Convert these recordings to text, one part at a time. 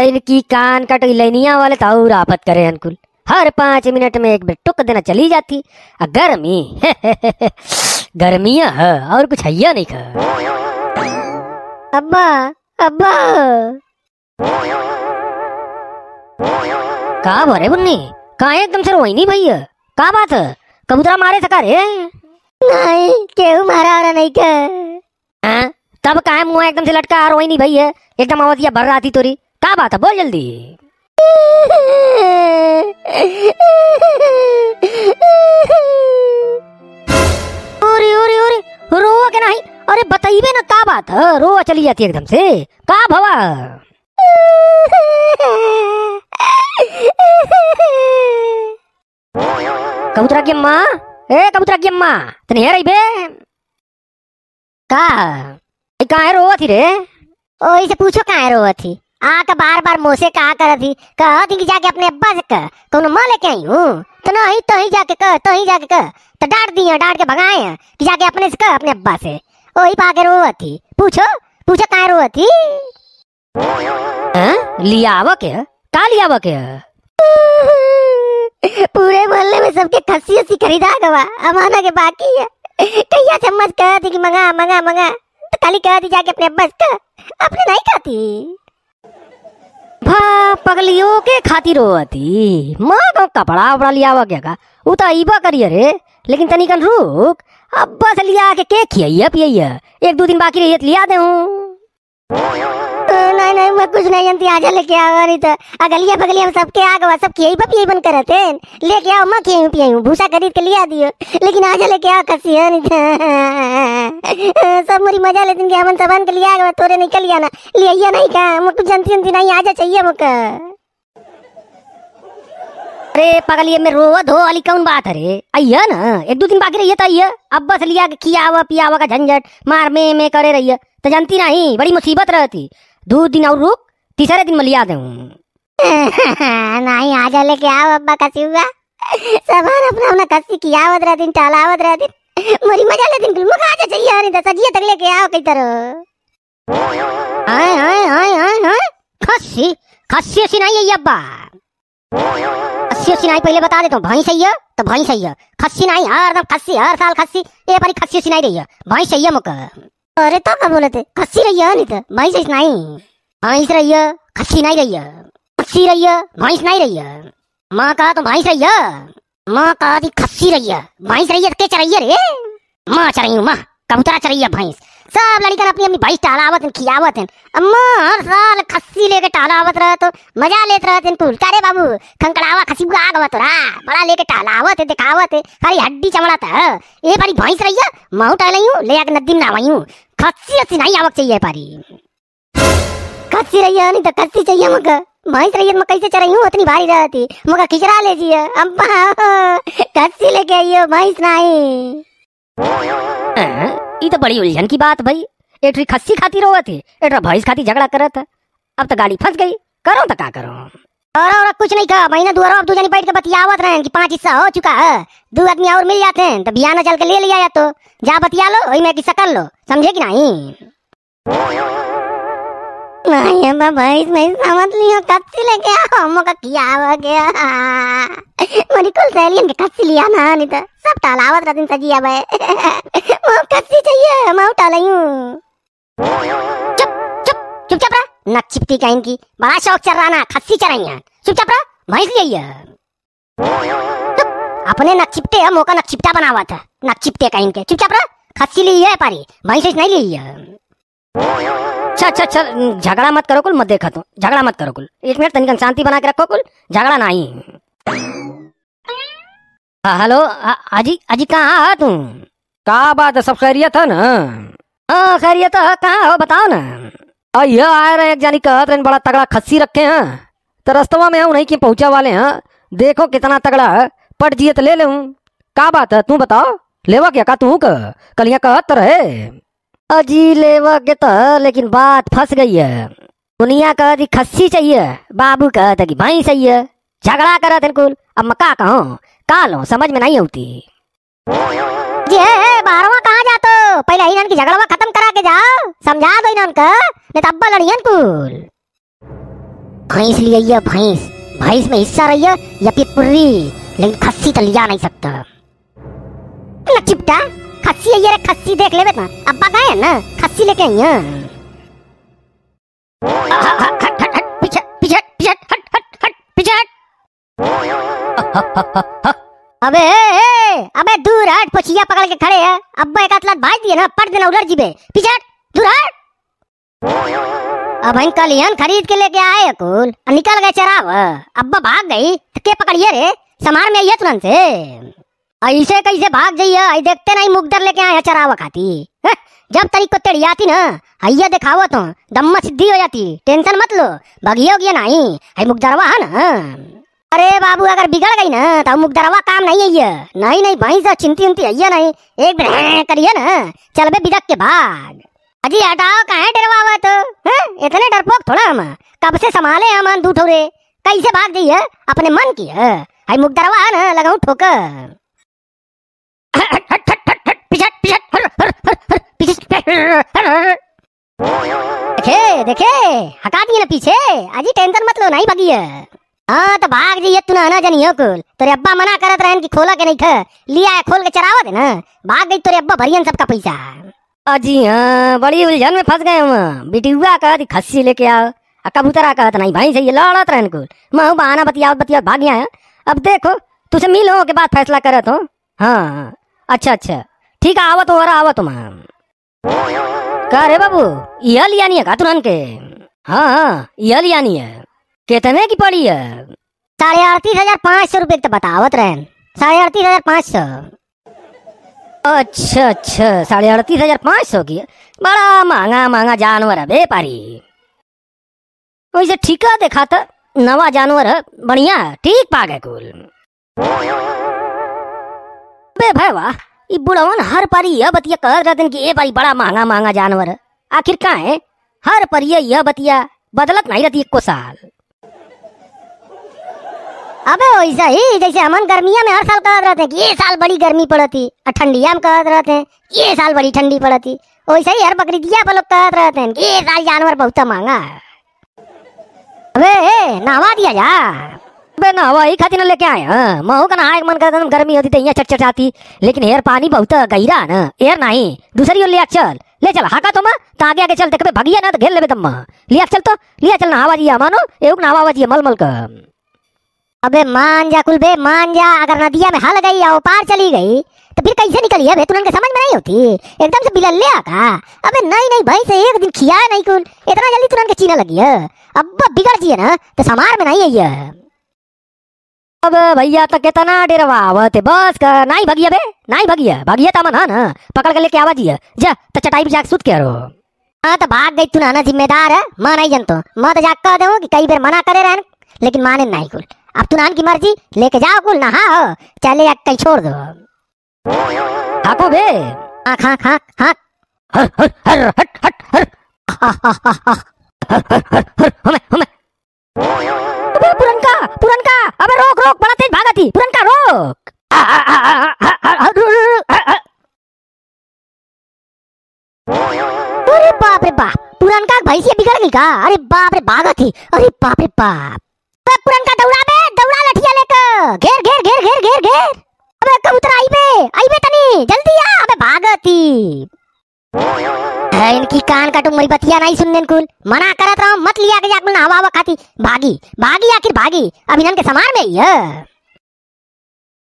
इनकी कान कट लैनिया वाले ताउर आपत करे अंकुल, हर 5 मिनट में एक बिट्टुक देना चली जाती। गर्मी गर्मियां है और कुछ हैया नहीं खा। अब्बा अब्बा का बोरे बुन्नी का एकदम से रोई नहीं भैया, का बात है? कबूतरा मारे सका रे? नहीं केहू मारा वाला नहीं का। तब काहे मुँह एकदम से लटका रोई नहीं भैया, एकदम आवाज भर रहा थी तोरी, क्या बात है बोल जल्दी। ओरे ओरे ओरे रोवा के नहीं, अरे बताइबे ना क्या बात है, रोवा चली जाती एकदम से, का भवा? कबूतरा की अम्मा, ए कबूतरा की अम्मा तनी है रही बे, का है रोवा थी रे? ओ इसे पूछो का है रोवा थी, आ का बार बार मोसे कहा कर थी, कहा थी कि जाके अपने अब्बा से कह कौन मां लेके आई हूँ, तो नहीं तो ही जाके कह, तो ही जाके कह, तो डांट दिए, डांट के भगाए हैं कि जाके अपने से कह अपने अब्बा से, वही पाके रोवा थी। पूछो पूछो कहाँ रोवा थी? लियावा के का लियावा के? पूरे मोहल्ले में सबके खस्सी हसी खरीदा गवा, अमाना के बाकी है, कहिया चम्मच कह थी कि मंगा मंगा मंगा, तो खाली कह थी जाके अपने अब्बा से कह, अपने नहीं कहती। पगलियों के खातिर रोवती माँ को कपड़ा वपड़ा लिया हुआ क्या का, वो तो ईबा करिए रे, लेकिन तनिकन रुक, अब्बा से लिया के खियाइया पियाइया, 1-2 दिन बाकी रही तो लिया दे हूँ। नहीं नहीं मैं कुछ नहीं जानती, आजा लेके आओ, नहीं तो अगलिया बगलिया में सबके आ गवा, सब खियाइबा पियाइबन करते, लेके आओ माँ खियाई पियाई, भूसा खरीद के लिया दियो, लेकिन आजा लेके आओ कसी है, नहीं सब मेरी मजा लेते कि हमन सबन के लिया गवा, तोरे निकल जाना लिया नहीं का, मुझको जानती जानती नहीं, आजा चाहिए मुका। अरे पगलिया में रोवा धो वाली कौन बात है रे, आइया ना 1-2 दिन बाकी रही तो आइया, अब्बा से लिया के खियावा पियावा का झंझट मार में करे रही है, तो जानती नहीं बड़ी मुसीबत रहती, 2 दिन और रुक, तीसरे दिन मलिया दे हूँ। नहीं आजा लेके आओ अब्बा कसी हुआ, सवार अपना अपना कसी कियावत रह दिन, टालावत रह दिन, मरी मजा ले दिन, मुख आजा चाहिए नहीं तो सजिए तक लेके आओ कई तरह। हाय हाय हाय हाय हाय खस्सी खस्सी सी नहीं है अब्बा, खस्सी सी नहीं पहले बता देता हूँ, भैंस है तो भैंस है, खस्सी नहीं हर दम खस्सी, हर साल खस्सी, ये बारी खस्सी सी नहीं रही है, भैंस चाहिए मुख। अरे तो क्या बोले थे, खस्सी रही है नहीं तो भैंस नहीं, भैंस रही है खस्सी नहीं रही है, खस्सी रही है भैंस नहीं रही है, माँ कहा तो भैंस रही है, माँ कहा थी खस्सी रही है, भैंस रही है तो क्या चढ़ी रे, माँ चढ़ी हूँ माँ, कबूतरा चढ़ी है भैंस, सब लड़कियां अपनी अपनी भैंस टहलावत खियावत है, अम्मा हर साल खस्सी लेके टहलावत रह तो मजा लेते रहते कुल, का रे बाबू खंकड़ावा खसी आ गवा तोरा, बड़ा लेके टहलावत है दिखावत है, खाली हड्डी चमड़ाता है, ये पारी भैंस रही है माऊ टहलाई हूँ, ले आके नदी में नहावाई हूँ, खस्सी हसी नहीं आवक चाहिए पारी, खस्सी रही है नहीं तो खस्सी चाहिए मुका, भैंस रही है मैं कैसे चढ़ाई हूँ, उतनी भारी रहती मुका खिचरा ले जिये, अम्मा खस्सी लेके आइयो भैंस नहीं। ये तो बड़ी उलझन की बात भाई, एक री खस्सी खाती रोवा थी, एक भैंस खाती झगड़ा कर रहा था, अब तो गाड़ी फंस गई, करो तो क्या करो। और कुछ नहीं खा, महीना दुआरा अब 2 जने बैठ के बतियावत रहे कि 5 हिस्सा हो चुका है, 2 आदमी और मिल जाते हैं तो बियाना चल के ले लिया, या तो जा बतिया लो वही में किस्सा कर लो, समझे कि नहीं? अम्मा भैंस नहीं समझ लियो, खस्सी लेके आओ, मुका किया हो गया, मेरी कुल सहेलियन के खस्सी लिया ना, नहीं तो सब टालावत रहते सजिया भाई, कस्सी चाहिए माँ उठा लाई हूँ। चुप चुप चुप चाप रहा, नक छिपती का इनकी, बड़ा शौक चल रहा ना खस्सी चराई है, चुप चाप रहा भैंस ले आइए, अपने नक छिपते है मौका नक छिपता बना हुआ था, नक छिपते का इनके, चुप चाप रहा खस्सी ली है पारी, भैंस नहीं ली है। अच्छा, झगड़ा मत करो कुल, मत देखा तो झगड़ा मत करो कुल, 1 मिनट तनिकन शांति बना के रखो कुल, झगड़ा नहीं। हेलो अजी, अजी कहाँ है तुम? का बात है, सब खैरियत है ना? हाँ खैरियत है, कहाँ हो बताओ ना। अय्या आए रहे एक जानी कहत रहे बड़ा तगड़ा खस्सी रखे हैं, तो रस्तवा में हूँ नहीं कि पहुँचा वाले हैं, देखो कितना तगड़ा है, पट जिये तो ले लूँ, का बात है तू बताओ, लेवा क्या का तू कलिया कहत रहे? अजी लेवा के तो, लेकिन बात फंस गई है, दुनिया कहती खस्सी चाहिए, बाबू कहता कि भैंस चाहिए, झगड़ा करत है कुल, अब मैं का कहूँ, का लो समझ में नहीं होती। बारवा कहाँ जातो, पहले इन्हन की झगड़वा खत्म करा के जाओ, समझा दो इन्हन का, नहीं तो अब्बा लड़ियन कुल। भैंस लिया भैंस, भैंस में हिस्सा रहिया या फिर पुर्री, लेकिन खस्सी तो लिया नहीं सकता। चिपटा खस्सी है, खस्सी देख ले बेटा, अब्बा गए है ना, खस्सी लेके आई। अबे अबे दूर हट, पोचिया पकड़ के खड़े है, अब्बा एक आतलात भाज दिए ना, पट देना उलर जीबे। पीछे दूर हट। अब अंकल यान खरीद के लेके आए अकुल, निकल गए चराव, अब्बा भाग गई तो के पकड़िए रे, समार में आइए तुरंत से। ऐसे कैसे भाग जाइए, देखते नहीं मुकदर लेके आए चरावा खाती। जब तरी को तेड़ी आती ना, हैया दिखावो तो दम्मा सिद्धि हो जाती। टेंशन मत लो, भगिया उगिया नहीं है, मुकदरवा है ना। अरे बाबू अगर बिगड़ गई ना तो मुकदरवा काम नहीं है ये। नहीं नहीं भाई साहब, चिंती उन्ती है नहीं, एक बार करिए ना, चलबे बिदक के भाग। अजी हटाओ, काहे डरवावत है, इतने डरपोक थोड़ा हम, कब से संभाले हम दू ठोरे, कैसे भाग गई है, अपने मन की है मुकदरवा है ना, लगाऊ ठोकर। देखे देखे हटा दिए ना पीछे, अजी टेंशन मत लो, नहीं भागी है। हाँ तो भाग जाइए तू ना जनियो कुल, तेरे अब्बा मना करत रहन कि खोला के नहीं ख लिया है, खोल के चरावा दे ना, भाग गई तेरे अब्बा भरियन सबका पैसा। अजी हाँ बड़ी उलझन में फंस गए हम, बिटिया कहत खस्सी लेके आओ, कबूतरा कहत नहीं भाई से, ये लड़त रहन कुल, महू बहाना बतिया बतिया भाग गया। अब देखो तुझसे मिलो के बाद फैसला करत हो। हाँ अच्छा अच्छा ठीक है, आवत हो रहा आवत तुम। का रे बाबू यह लियानी है का तुरन के? हाँ हाँ यह लियानी है। कितने की पड़ी है? 38,500 रुपये तो बतावत रहें, 38,500। अच्छा अच्छा 38,500 की, बड़ा महंगा महंगा जानवर है बेपारी, वैसे ठीक है, देखा था नवा जानवर है, बढ़िया ठीक पा गए कुल। बे भाई वाह, ये बुढ़वन हर पारी यह बतिया कह रहा था कि ये भाई बड़ा महंगा महंगा जानवर है, आखिर का है हर परिया यह बतिया, बदलत नहीं रहती एको साल। अबे वैसा ही जैसे हमन गर्मिया में हर साल कह रहे थे कि ये साल बड़ी गर्मी पड़ती, और ठंडिया में कह रहे थे ये साल बड़ी ठंडी पड़ती, वैसे ही हर बकरीदिया पर लोग कह रहे थे कि ये साल जानवर बहुत महंगा है। अबे नहवा दिया जा, नहवा ही खातिर लेके आए। हाँ महू का नहाए मन करता, गर्मी होती तो यहाँ चटचटाती, लेकिन हेर पानी बहुत गहरा ना, हेर नहीं दूसरी ओर लिया चल, ले चल हाका तो माँ, तो आगे आगे चल, देखो भगिया ना तो घेर ले तम्मा, लिया चल तो लिया चल, नहावा जी मानो एगो नहावा जी मलमल का। अबे मान जा कुल बे, मान जा, अगर नदिया में हल गई या पार चली गई तो फिर कैसे निकली है, तुरंत समझ में नहीं होती, एकदम से बिलल ले आका। अबे नहीं नहीं भाई से एक दिन खिया नहीं कुल, इतना जल्दी तुरंत चीना लगी है, अब बिगड़ जी है ना तो समार में नहीं है। अब भैया तक कितना डेरवा आवत, बस कर नहीं भगिया बे, नहीं भगिया, भगिया तमन है ना, पकड़ के लेके आवा दिया जा, तो चटाई पे जाके सूत के रो। हाँ तो भाग गई तू ना, जिम्मेदार है मां नहीं जन, तो मैं तो जाके कह देऊं कि कई बार मना करे रहन, लेकिन माने नहीं कुल, अब तू नान की मर्जी, लेके जाओ कुल नहा हो, चले या कहीं छोड़ दो। हाको बे आंख आंख आंख हट हट हट हट। पुरनका पुरनका, अबे रोक रोक, बड़ा तेज भागती पुरनका, रोक। अरे बाप रे बाप, पुरनका भैंसिया बिगड़ गई का? अरे बाप रे भागती, अरे बाप रे बाप, पुरनका दौड़ा बे, दौड़ा लठिया लेकर, घेर घेर घेर घेर घेर घेर। अबे कबूतर आई बे, आई बे तनी जल्दी आ, अबे भागती। इनकी कान का टुमरी बतिया नहीं सुनने कुल, मना करत रहा मत लिया के जाकुल, हवा हवा खाती भागी भागी, आखिर भागी, अभी नन के समार में ही है।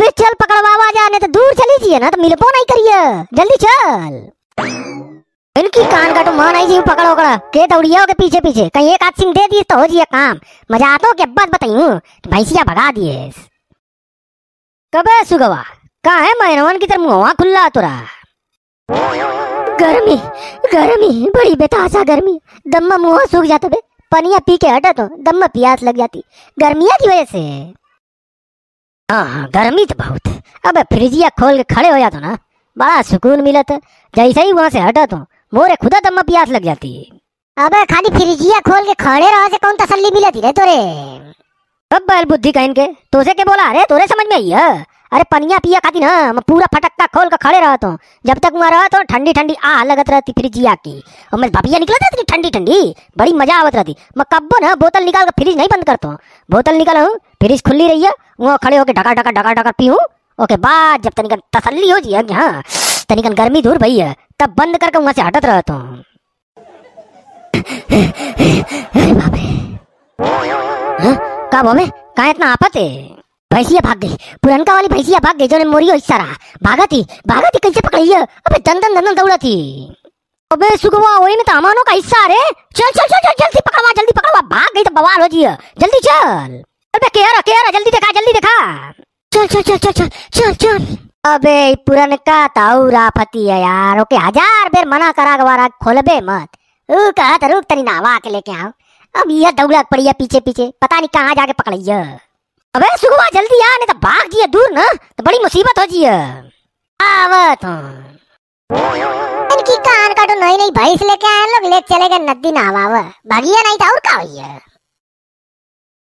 वे चल पकड़वावा जाने तो दूर चली जिए ना, तो मिलबो नहीं करिए, जल्दी चल। इनकी कान का टुमा नहीं जी, पकड़ ओकड़ा के दौड़िया के पीछे पीछे, कहीं एक आध सिंग दे दिए तो हो जिए काम, मजा आतो के बस बताइयो, भैंसिया भगा दिए। कबे सुगवा काहे मैनवन की तरफ मुंहवा खुला तोरा, गर्मी गर्मी बड़ी बेताशा गर्मी, दम्मा मुँह सूख जाता बे, पनिया पी के हटा तो दम्मा प्यास लग जाती, गर्मिया की वजह से। हाँ गर्मी तो बहुत, अबे फ्रिजिया खोल के खड़े हो जाता ना, बड़ा सुकून मिलता, जैसे ही वहाँ से हटा तो मोरे खुदा दम्मा प्यास लग जाती। अबे खाली फ्रिजिया खोल के खड़े रहो से कौन तसल्ली मिलती रे तोरे, अब बैल बुद्धि कहीं के, तुझे के बोला, अरे तोरे समझ में आई है, अरे पनिया पिया खाती ना मैं पूरा फटक्का खोल कर खड़े रहता हूँ। जब तक वहाँ रहता हूँ ठंडी ठंडी आ लगत रहती फ्रिज जिया की, और मैं भबिया निकलत रहती ठंडी ठंडी, बड़ी मजा आवत रहती। मैं कब्बो ना बोतल निकाल कर फ्रिज नहीं बंद करता हूँ, बोतल निकाला हूँ फ्रिज खुली रही है, वहाँ खड़े होकर ढका ढका ढका ढका पीऊँ। ओके बाद जब तनिकन तसल्ली हो जाए कि हाँ तनिकन गर्मी दूर भई है, तब बंद करके वहाँ से हटत रहता हूँ। कब हमें कहाँ इतना आफत है? भैंसिया भाग गई, पुरनका वाली भैंसिया भाग गई, जो ने मोरियो हिस्सा रहा। भागती कैसे पकड़ी है? अबे दंदन दौड़ा थी। अबे सुगवा वही में तामानो का हिस्सा रे। चल चल चल चल जल्दी पकड़वा, भाग गई तो बवाल हो जिया, जल्दी चल। अबे केरा जल्दी देखा। चल। अबे पुरनका ताऊ राफती है यार, ओके हजार बेर मना करागवारा खोलबे मत। ओ कहा था रुक तनी नावा के लेके आओ, अब यह दौड़ा पड़ी है पीछे, पता नहीं कहाँ जाके पकड़िया। अबे सुगवा जल्दी आ, नहीं तो भाग जिया दूर ना, तो बड़ी मुसीबत हो जिया। आवत इनकी कान काटो, नई भैंस लेके आए लोग, ले चले गए नदी नहावा, भागिया नहीं था और का होइया।